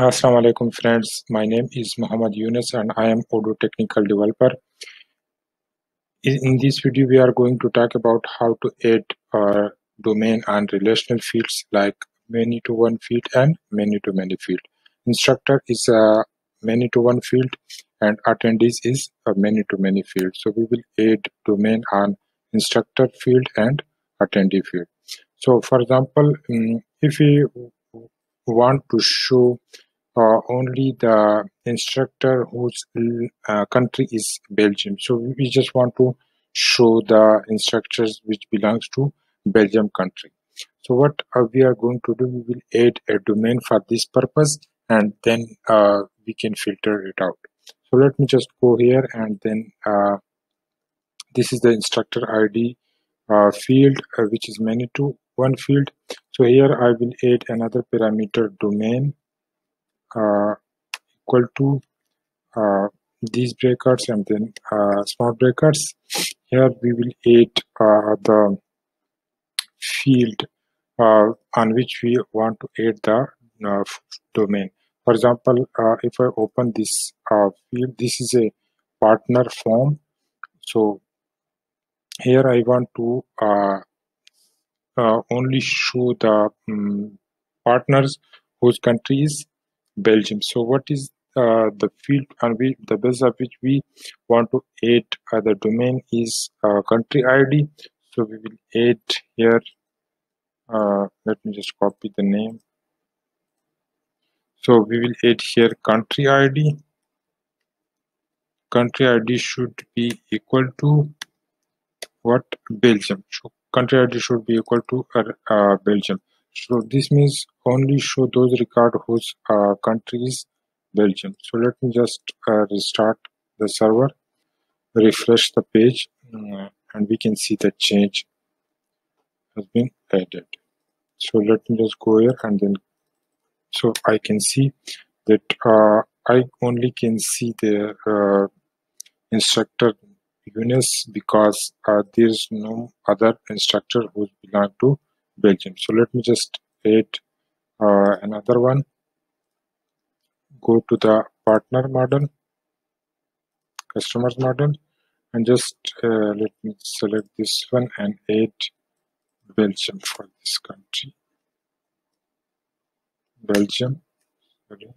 Assalamu alaikum friends, my name is Muhammad Yunus and I am Odoo technical developer. In this video we are going to talk about how to add domain and relational fields like Many2one field and Many2many field. Instructor is a Many2one field and attendees is a Many2many field. So we will add domain on instructor field and attendee field. So for example, if we want to show only the instructor whose country is Belgium, so we just want to show the instructors which belongs to Belgium country. So what we are going to do, we will add a domain for this purpose and then we can filter it out. So let me just go here and then this is the instructor ID field which is Many2one field. So here I will add another parameter domain equal to these brackets and then small brackets. Here we will add the field on which we want to add the domain. For example, if I open this field, this is a partner form. So here I want to only show the partners whose country is Belgium. So what is the field on which the basis of which we want to add the domain is country ID. So we will add here, let me just copy the name. So we will add here country ID. Country ID should be equal to what? Belgium. So country ID should be equal to Belgium. So this means only show those record whose country is Belgium. So let me just restart the server, refresh the page, and we can see the change has been added. So let me just go here and then, so I can see that I only can see the instructor Yunus because there is no other instructor who belongs to Belgium. So let me just add another one. Go to the partner model, customers model, and just let me select this one and add Belgium for this country. Belgium. Sorry.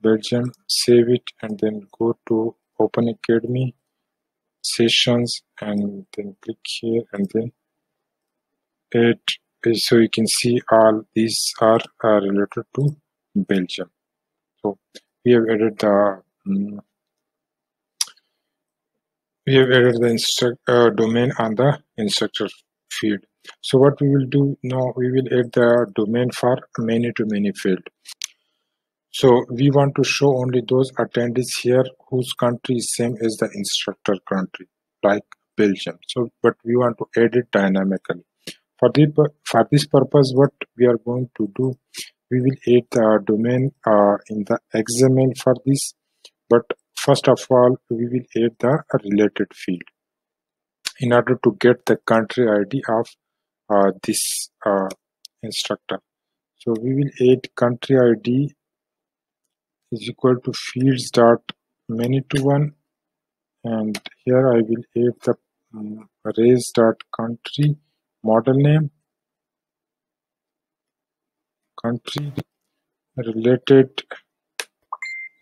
Belgium. Save it and then go to Open Academy sessions and then click here and then it. So you can see all these are related to Belgium. So we have added the domain on the instructor field. So what we will do now, we will add the domain for Many2many field. So we want to show only those attendees here whose country is same as the instructor country, like Belgium. So, but we want to add it dynamically. For this purpose, what we are going to do, we will add the domain in the XML for this. But first of all, we will add the related field in order to get the country ID of this instructor. So we will add country ID is equal to fields dot Many2one, and here I will add the race dot country model name, country related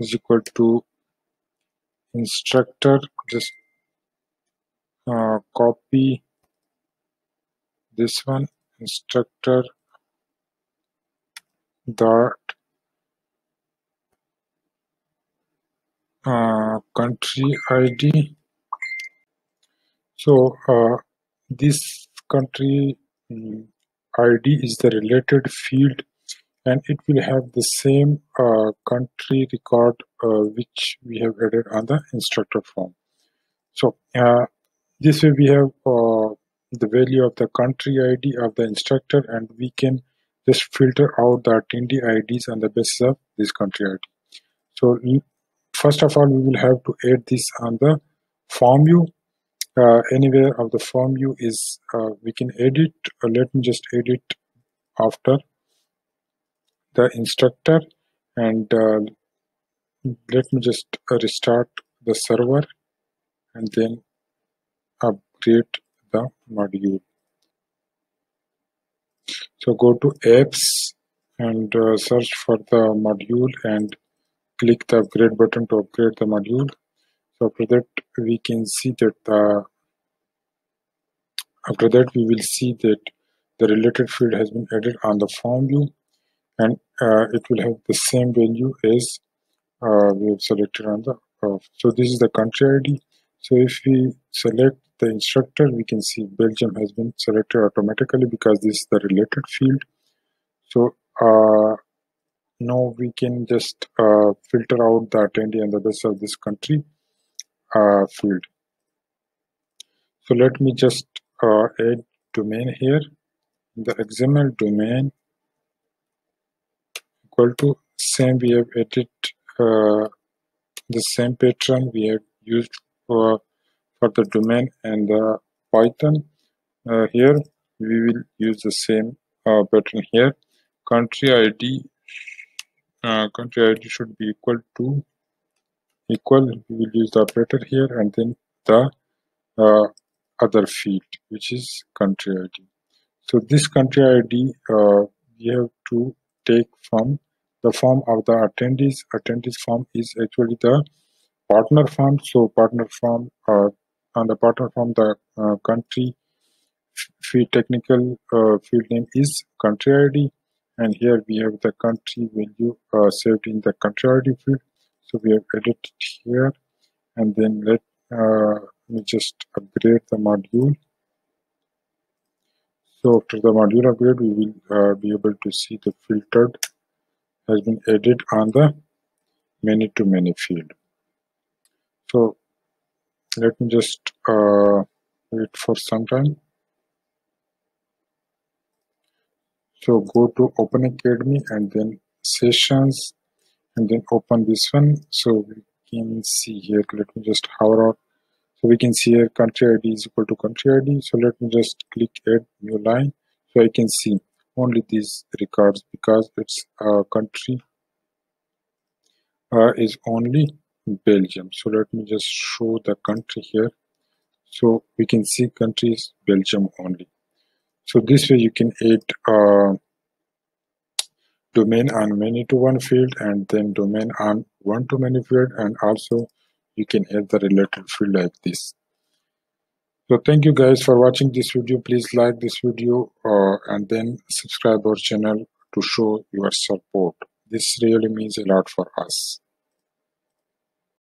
is equal to instructor. Just copy this one, instructor dot country ID. So this country ID is the related field and it will have the same country record which we have added on the instructor form. So this way we have the value of the country ID of the instructor and we can just filter out the attendee IDs on the basis of this country ID. So first of all, we will have to add this on the form view. Anywhere of the form view is we can edit. Let me just edit after the instructor, and let me just restart the server and then upgrade the module. So go to apps and search for the module and click the upgrade button to upgrade the module. So after that we will see that the related field has been added on the form view, and it will have the same value as we have selected on the so this is the country ID. So if we select the instructor, we can see Belgium has been selected automatically because this is the related field. So now we can just filter out the attendee and the best of this country field. So let me just add domain here. The XML domain equal to same we have added the same pattern we have used for the domain and the Python. Here we will use the same pattern here. Country ID should be equal to we will use the operator here, and then the other field, which is country ID. So this country ID we have to take from the form of the attendees. Attendees form is actually the partner form. So partner form, on the partner form, the country technical field name is country ID. And here we have the country value saved in the country ID field. So we have added it here. And then let me just upgrade the module. So after the module upgrade, we will be able to see the filtered has been added on the many-to-many field. So let me just wait for some time. So go to Open Academy and then Sessions and then open this one. So we can see here, let me just hover out. So we can see here country ID is equal to country ID. So let me just click add new line. So I can see only these records because its country is only Belgium. So let me just show the country here. So we can see country is Belgium only. So this way you can add domain on many-to-one field, and then domain on one-to-many field, and also you can add the related field like this. So thank you guys for watching this video. Please like this video and then subscribe our channel to show your support. This really means a lot for us.